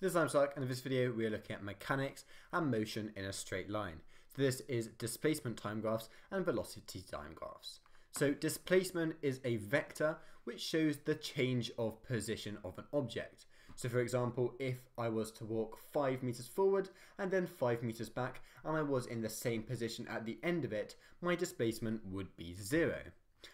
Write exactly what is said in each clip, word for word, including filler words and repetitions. This is I'm Stuck, and in this video we are looking at mechanics and motion in a straight line. So this is displacement time graphs and velocity time graphs. So displacement is a vector which shows the change of position of an object. So for example, if I was to walk five meters forward and then five meters back and I was in the same position at the end of it, my displacement would be zero.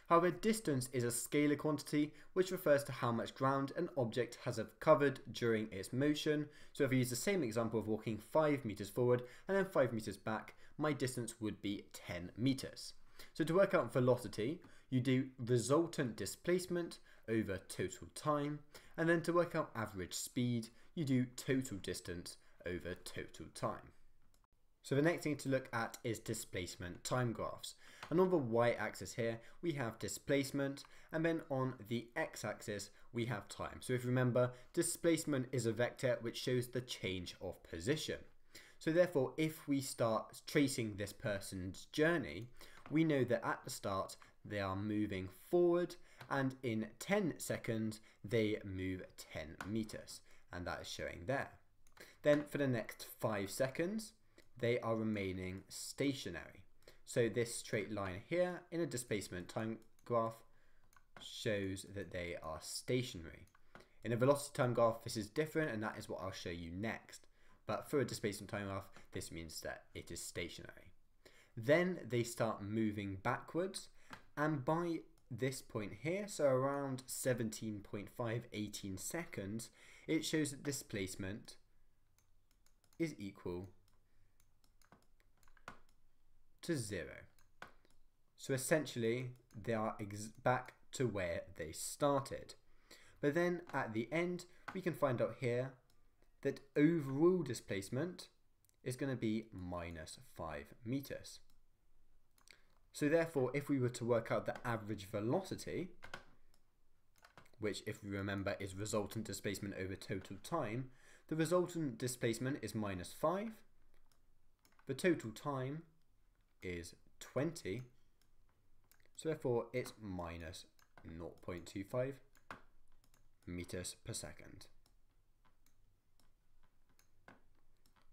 However, distance is a scalar quantity which refers to how much ground an object has covered during its motion. So if I use the same example of walking five meters forward and then five meters back, my distance would be ten meters. So to work out velocity, you do resultant displacement over total time, and then to work out average speed, you do total distance over total time. So the next thing to look at is displacement time graphs. And on the y-axis here, we have displacement, and then on the x-axis, we have time. So if you remember, displacement is a vector which shows the change of position. So therefore, if we start tracing this person's journey, we know that at the start, they are moving forward, and in ten seconds, they move ten meters, and that is showing there. Then for the next five seconds, they are remaining stationary. So this straight line here in a displacement time graph shows that they are stationary. In a velocity time graph, this is different, and that is what I'll show you next. But for a displacement time graph, this means that it is stationary. Then they start moving backwards, and by this point here, so around seventeen point five, eighteen seconds, it shows that displacement is equal to zero. So essentially they are ex back to where they started. But then at the end we can find out here that overall displacement is going to be minus five meters. So therefore, if we were to work out the average velocity, which if we remember is resultant displacement over total time, the resultant displacement is minus five, the total time is twenty, so therefore it's minus zero point two five meters per second.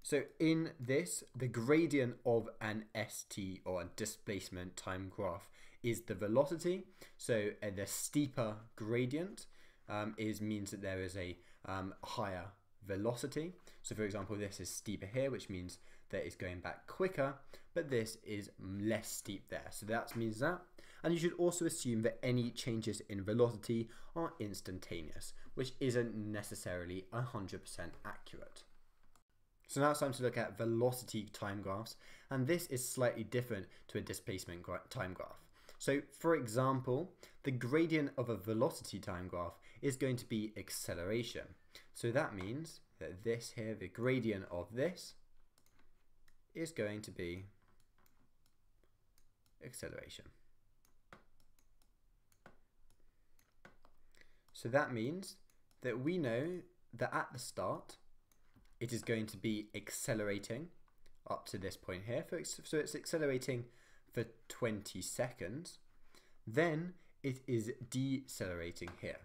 So in this, the gradient of an S T or a displacement time graph is the velocity. So uh, the steeper gradient um, is means that there is a um, higher velocity. So for example, this is steeper here, which means that it's going back quicker, but this is less steep there. So that means that. And you should also assume that any changes in velocity are instantaneous, which isn't necessarily one hundred percent accurate. So now it's time to look at velocity time graphs, and this is slightly different to a displacement gra time graph. So for example, the gradient of a velocity time graph is going to be acceleration. So that means that this here, the gradient of this, is going to be acceleration. So that means that we know that at the start, it is going to be accelerating up to this point here. So it's accelerating for twenty seconds. Then it is decelerating here.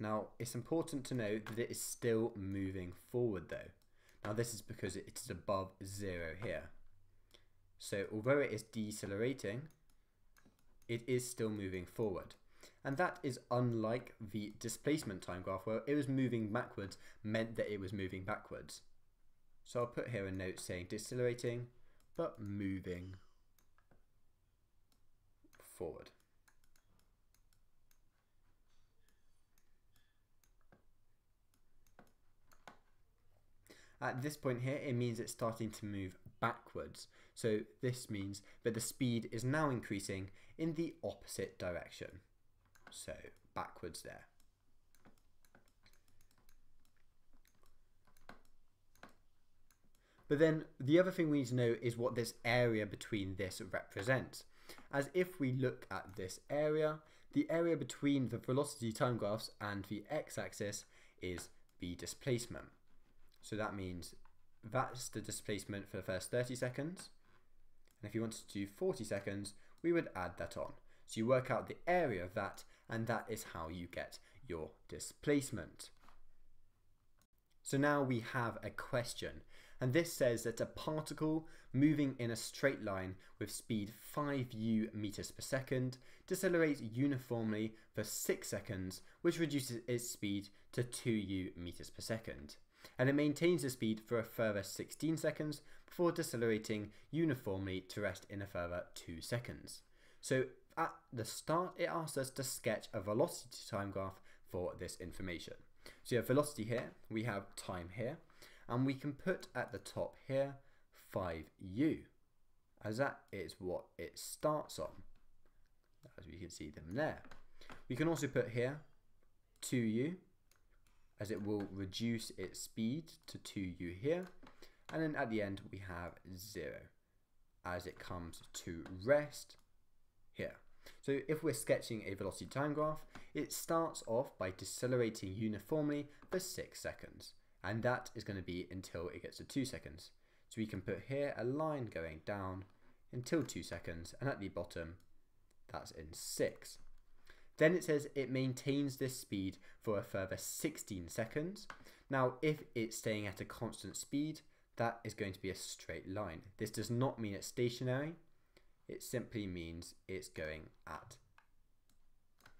Now, it's important to know that it is still moving forward though. Now this is because it is above zero here. So although it is decelerating, it is still moving forward. And that is unlike the displacement time graph where it was moving backwards meant that it was moving backwards. So I'll put here a note saying decelerating, but moving forward. At this point here, it means it's starting to move backwards. So this means that the speed is now increasing in the opposite direction. So backwards there. But then the other thing we need to know is what this area between this represents. As if we look at this area, the area between the velocity time graphs and the x-axis is the displacement. So that means that's the displacement for the first thirty seconds. And if you wanted to do forty seconds, we would add that on. So you work out the area of that, and that is how you get your displacement. So now we have a question, and this says that a particle moving in a straight line with speed five u meters per second decelerates uniformly for six seconds, which reduces its speed to two u meters per second. And it maintains the speed for a further sixteen seconds before decelerating uniformly to rest in a further two seconds. So at the start, it asks us to sketch a velocity time graph for this information. So you have velocity here, we have time here, and we can put at the top here five u, as that is what it starts on, as we can see them there. We can also put here two u, as it will reduce its speed to two u here, and then at the end we have zero, as it comes to rest here. So if we're sketching a velocity time graph, it starts off by decelerating uniformly for six seconds, and that is going to be until it gets to two seconds. So we can put here a line going down until two seconds, and at the bottom, that's in six. Then it says it maintains this speed for a further sixteen seconds. Now, if it's staying at a constant speed, that is going to be a straight line. This does not mean it's stationary. It simply means it's going at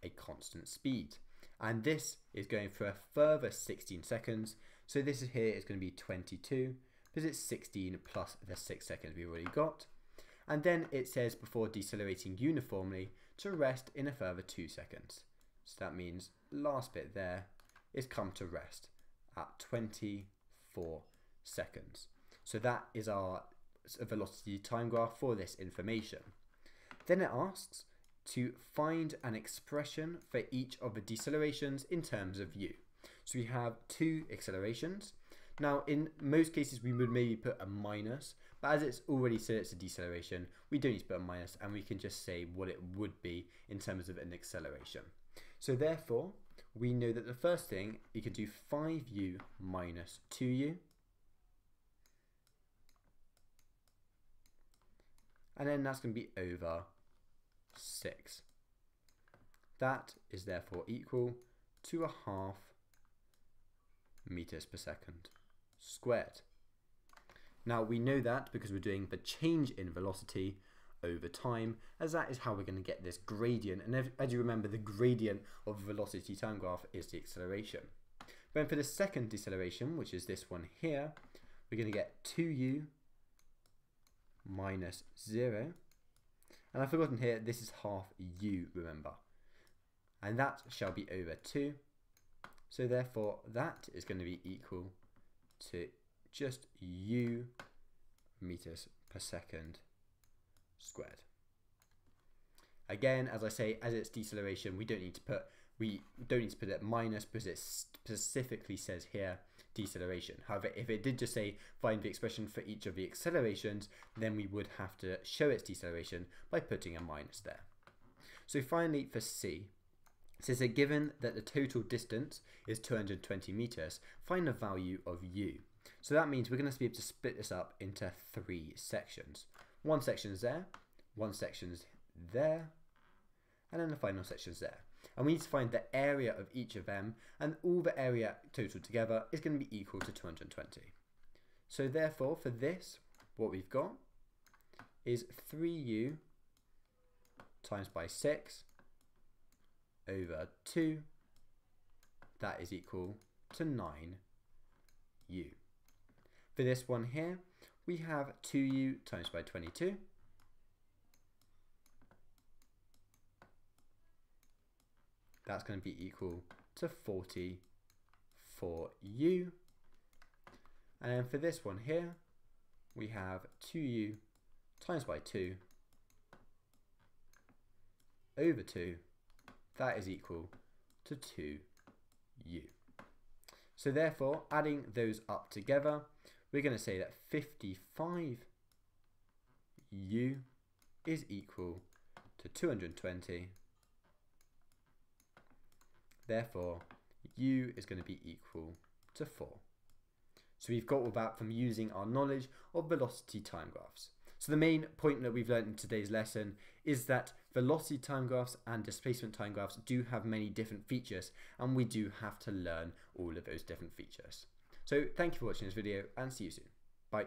a constant speed. And this is going for a further sixteen seconds. So this is here is going to be twenty-two, because it's sixteen plus the six seconds we already got. And then it says before decelerating uniformly to rest in a further two seconds. So that means last bit there is come to rest at twenty-four seconds. So that is our a velocity time graph for this information. Then it asks to find an expression for each of the decelerations in terms of u. So we have two accelerations. Now in most cases we would maybe put a minus, but as it's already said it's a deceleration, we don't need to put a minus, and we can just say what it would be in terms of an acceleration. So therefore we know that the first thing you can do five u minus two u, and then that's going to be over six. That is therefore equal to a half meters per second squared. Now we know that because we're doing the change in velocity over time, as that is how we're going to get this gradient. And if, as you remember, the gradient of the velocity time graph is the acceleration. Then for the second deceleration, which is this one here, we're going to get two u minus zero, and I've forgotten here this is half u, remember, and that shall be over two. So therefore that is going to be equal to just u meters per second squared. Again, as I say, as it's deceleration, we don't need to put we don't need to put it minus because it specifically says here deceleration. However, if it did just say find the expression for each of the accelerations, then we would have to show its deceleration by putting a minus there. So finally for C, it says that given that the total distance is two hundred twenty meters, find the value of u. So that means we're going to be able to split this up into three sections. One section's there, one section's there, and then the final section's there. And we need to find the area of each of them, and all the area totaled together is going to be equal to two hundred twenty. So therefore for this, what we've got is three u times by six over two, that is equal to nine u. For this one here, we have two u times by twenty-two, that's going to be equal to forty-four u. And for this one here, we have two u times by two over two, that is equal to two u. So therefore, adding those up together, we're going to say that fifty-five u is equal to two hundred twenty. Therefore, u is going to be equal to four. So we've got all that from using our knowledge of velocity time graphs. So the main point that we've learned in today's lesson is that velocity time graphs and displacement time graphs do have many different features, and we do have to learn all of those different features. So thank you for watching this video and see you soon. Bye.